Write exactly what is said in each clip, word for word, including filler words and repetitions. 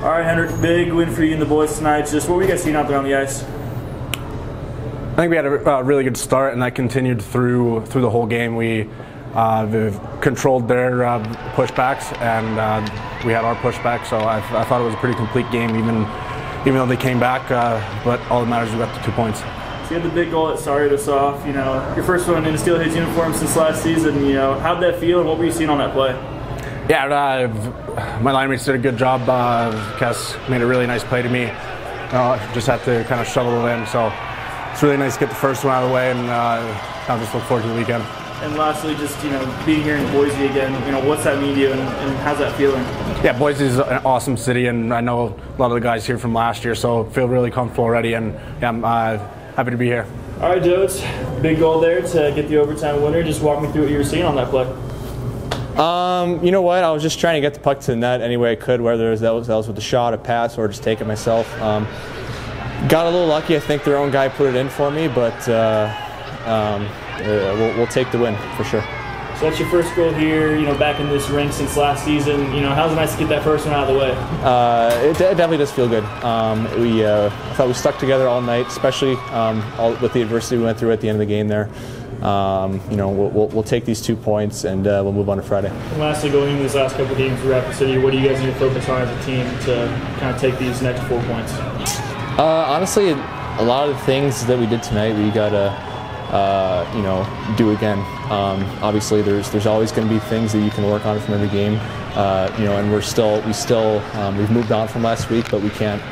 All right, Henrik, big win for you and the boys tonight. Just what were you guys seeing out there on the ice? I think we had a uh, really good start, and that continued through through the whole game. We uh, controlled their uh, pushbacks, and uh, we had our pushback. So I, I thought it was a pretty complete game, even even though they came back. Uh, but all that matters is we got the two points. So you had the big goal that started us off. You know, your first one in the Steelheads uniform since last season. You know, how'd that feel, and what were you seeing on that play? Yeah, uh, my line mates did a good job. Uh, Cass made a really nice play to me. Uh, just had to kind of shovel it in. So it's really nice to get the first one out of the way, and uh, I'll just look forward to the weekend. And lastly, just you know, being here in Boise again, you know, what's that mean to you, and, and how's that feeling? Yeah, Boise is an awesome city, and I know a lot of the guys here from last year, so I feel really comfortable already, and yeah, I'm uh, happy to be here. All right, Jodes, big goal there to get the overtime winner. Just walk me through what you were seeing on that play. Um, you know what? I was just trying to get the puck to the net any way I could, whether that was, that was with a shot, a pass, or just take it myself. Um, got a little lucky. I think their own guy put it in for me, but uh, um, uh, we'll, we'll take the win for sure. So that's your first goal here, you know, back in this rink since last season. You know, how's it nice to get that first one out of the way? Uh, it, it definitely does feel good. Um, we uh, I thought we stuck together all night, especially um, all, with the adversity we went through at the end of the game there. Um, you know, we'll, we'll, we'll take these two points and uh, we'll move on to Friday. And lastly, going into these last couple of games for Rapid City, what do you guys need to focus on as a team to kind of take these next four points? Uh, honestly, a lot of the things that we did tonight, we gotta, uh, you know, do again. Um, obviously, there's there's always going to be things that you can work on from every game, uh, you know, and we're still we still um, we've moved on from last week, but we can't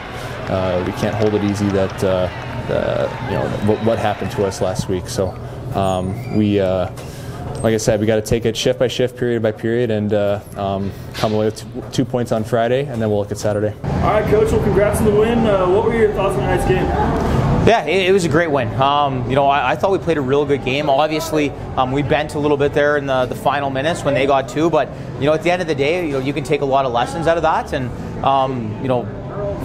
uh, we can't hold it easy that uh, uh, you know what, what happened to us last week. So. Um, we, uh, like I said, we got to take it shift by shift, period by period, and uh, um, come away with two, two points on Friday, and then we'll look at Saturday. All right, Coach, well, congrats on the win. Uh, what were your thoughts on tonight's game? Yeah, it, it was a great win. Um, you know, I, I thought we played a real good game. Obviously, um, we bent a little bit there in the, the final minutes when they got two, but, you know, at the end of the day, you know, you can take a lot of lessons out of that, and, um, you know,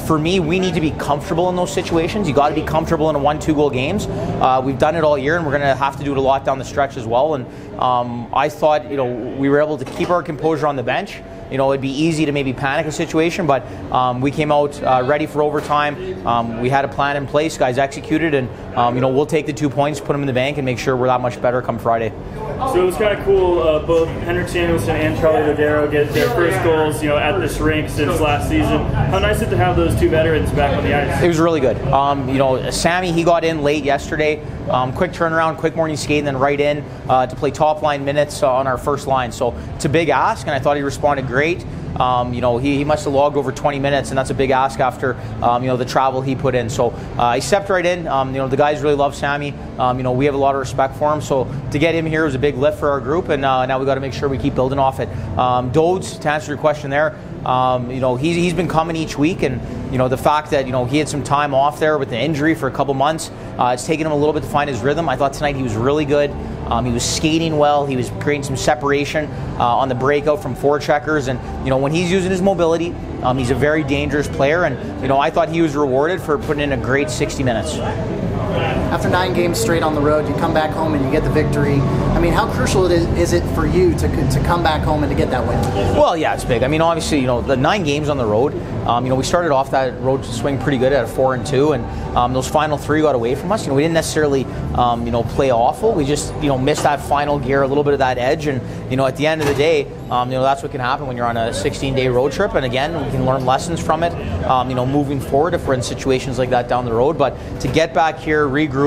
for me, we need to be comfortable in those situations. You got to be comfortable in a one, two goal games. Uh, we've done it all year, and we're going to have to do it a lot down the stretch as well. And um, I thought, you know, we were able to keep our composure on the bench. You know, it'd be easy to maybe panic a situation, but um, we came out uh, ready for overtime. Um, we had a plan in place, guys executed, and um, you know, we'll take the two points, put them in the bank, and make sure we're that much better come Friday. So it was kind of cool. Uh, both Henrik Samuelsson and Charlie Dodero get their first goals, you know, at this rink since last season. How nice is it to have those two veterans back on the ice? It was really good. Um, you know, Sammy, he got in late yesterday. Um, quick turnaround, quick morning skate, and then right in uh, to play top line minutes uh, on our first line. So it's a big ask, and I thought he responded great. Great. Um, you know, he, he must have logged over twenty minutes, and that's a big ask after, um, you know, the travel he put in. So uh, he stepped right in. Um, you know, the guys really love Sammy. Um, you know, we have a lot of respect for him. So to get him here was a big lift for our group, and uh, now we got to make sure we keep building off it. Um, Dodes, to answer your question there, um, you know, he's, he's been coming each week, and, you know, the fact that, you know, he had some time off there with the injury for a couple months, uh, it's taken him a little bit to find his rhythm. I thought tonight he was really good. Um, he was skating well. He was creating some separation uh, on the breakout from forecheckers, and you know when he's using his mobility, um, he's a very dangerous player. And you know I thought he was rewarded for putting in a great sixty minutes. After nine games straight on the road, you come back home and you get the victory. I mean, how crucial it is, is it for you to to come back home and to get that win? Well, yeah, it's big. I mean, obviously, you know, the nine games on the road. Um, you know, we started off that road swing pretty good at a four and two, and um, those final three got away from us. You know, we didn't necessarily, um, you know, play awful. We just, you know, missed that final gear, a little bit of that edge, and you know, at the end of the day, um, you know, that's what can happen when you're on a sixteen-day road trip. And again, we can learn lessons from it. Um, you know, moving forward if we're in situations like that down the road. But to get back here, regroup,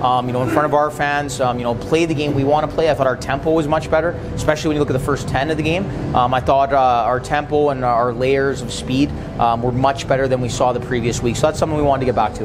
um, you know, in front of our fans, um, you know, play the game we want to play. I thought our tempo was much better, especially when you look at the first ten of the game. Um, I thought uh, our tempo and our layers of speed um, were much better than we saw the previous week. So that's something we wanted to get back to.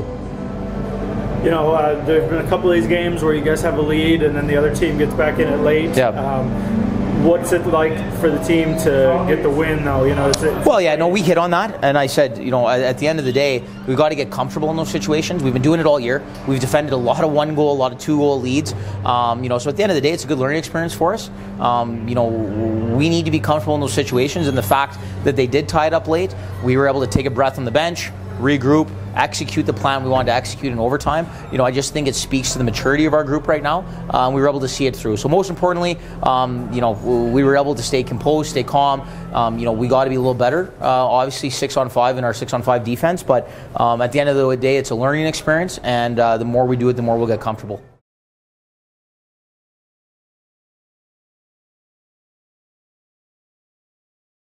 You know, uh, there have been a couple of these games where you guys have a lead and then the other team gets back in it late. Yeah. Um, What's it like for the team to get the win, though? You know, is it well, yeah, no, we hit on that, and I said, you know, at the end of the day, we've got to get comfortable in those situations. We've been doing it all year. We've defended a lot of one goal, a lot of two goal leads. Um, you know, so at the end of the day, it's a good learning experience for us. Um, you know, we need to be comfortable in those situations, and the fact that they did tie it up late, we were able to take a breath on the bench, regroup. execute the plan we wanted to execute in overtime. You know, I just think it speaks to the maturity of our group right now. Um, we were able to see it through. So most importantly, um, you know, we were able to stay composed, stay calm. Um, you know, we got to be a little better. Uh, obviously, six on five in our six on five defense, but um, at the end of the day, it's a learning experience, and uh, the more we do it, the more we'll get comfortable.